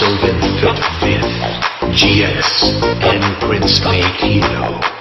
Sogan 50th, GS, and Prince Makino.